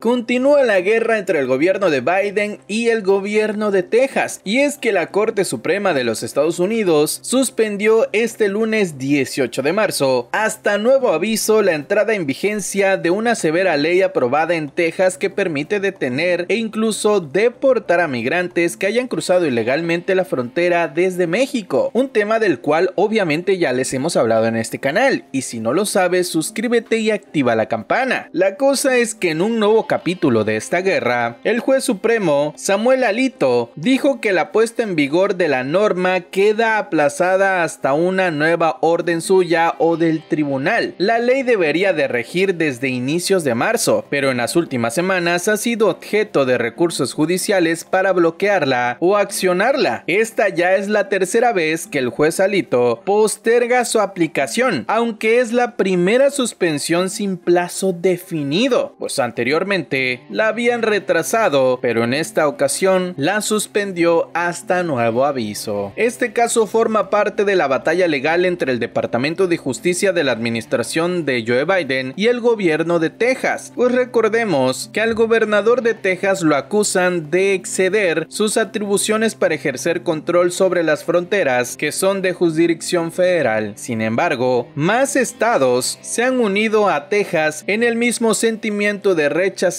Continúa la guerra entre el gobierno de Biden y el gobierno de Texas, y es que la Corte Suprema de los Estados Unidos suspendió este lunes 18 de marzo, hasta nuevo aviso, la entrada en vigencia de una severa ley aprobada en Texas que permite detener e incluso deportar a migrantes que hayan cruzado ilegalmente la frontera desde México, un tema del cual obviamente ya les hemos hablado en este canal, y si no lo sabes, suscríbete y activa la campana. La cosa es que en un nuevo capítulo de esta guerra, el juez supremo Samuel Alito dijo que la puesta en vigor de la norma queda aplazada hasta una nueva orden suya o del tribunal. La ley debería de regir desde inicios de marzo, pero en las últimas semanas ha sido objeto de recursos judiciales para bloquearla o accionarla. Esta ya es la tercera vez que el juez Alito posterga su aplicación, aunque es la primera suspensión sin plazo definido, pues anteriormente la habían retrasado, pero en esta ocasión la suspendió hasta nuevo aviso. Este caso forma parte de la batalla legal entre el Departamento de Justicia de la administración de Joe Biden y el gobierno de Texas, pues recordemos que al gobernador de Texas lo acusan de exceder sus atribuciones para ejercer control sobre las fronteras que son de jurisdicción federal. Sin embargo, más estados se han unido a Texas en el mismo sentimiento de rechazo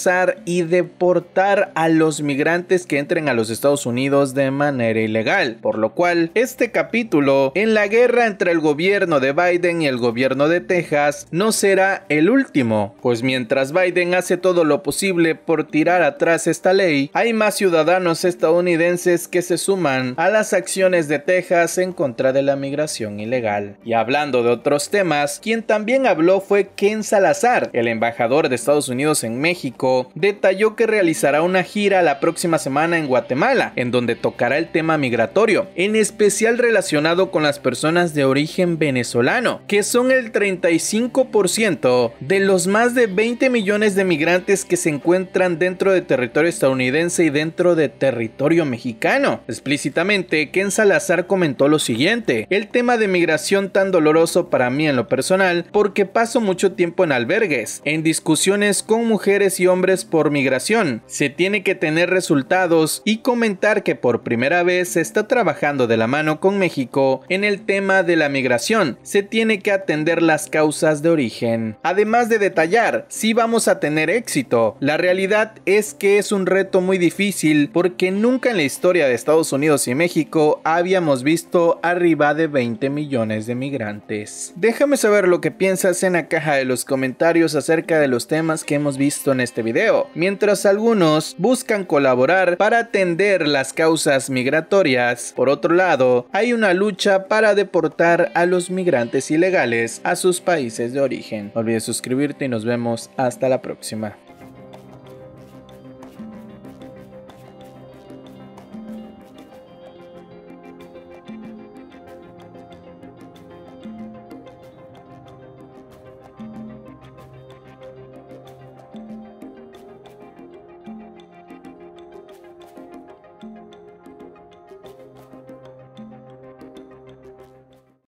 y deportar a los migrantes que entren a los Estados Unidos de manera ilegal, por lo cual este capítulo en la guerra entre el gobierno de Biden y el gobierno de Texas no será el último, pues mientras Biden hace todo lo posible por tirar atrás esta ley, hay más ciudadanos estadounidenses que se suman a las acciones de Texas en contra de la migración ilegal. Y hablando de otros temas, quien también habló fue Ken Salazar, el embajador de Estados Unidos en México. Detalló que realizará una gira la próxima semana en Guatemala, en donde tocará el tema migratorio, en especial relacionado con las personas de origen venezolano, que son el 35% de los más de 20 millones de migrantes que se encuentran dentro de territorio estadounidense y dentro de territorio mexicano. Explícitamente, Ken Salazar comentó lo siguiente: el tema de migración tan doloroso para mí en lo personal, porque paso mucho tiempo en albergues, en discusiones con mujeres y hombres por migración. Se tiene que tener resultados, y comentar que por primera vez se está trabajando de la mano con México en el tema de la migración. Se tiene que atender las causas de origen. Además de detallar, sí vamos a tener éxito. La realidad es que es un reto muy difícil, porque nunca en la historia de Estados Unidos y México habíamos visto arriba de 20 millones de migrantes. Déjame saber lo que piensas en la caja de los comentarios acerca de los temas que hemos visto en este video, mientras algunos buscan colaborar para atender las causas migratorias. Por otro lado, hay una lucha para deportar a los migrantes ilegales a sus países de origen. No olvides suscribirte y nos vemos hasta la próxima.